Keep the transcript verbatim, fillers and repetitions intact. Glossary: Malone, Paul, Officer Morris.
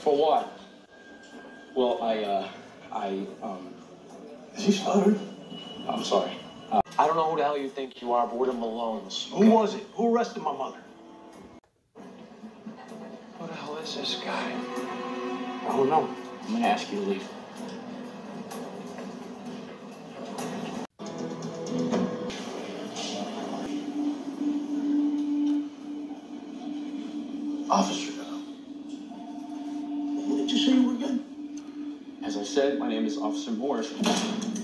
For what? Well, I, uh, I, um... Is he stuttered? I'm sorry. Uh, I don't know who the hell you think you are, but we're the Malones. Okay? Who was it? Who arrested my mother? Who the hell is this guy? I don't know. I'm gonna ask you to leave. Officer, what did you say you were again? As I said, my name is Officer Morris.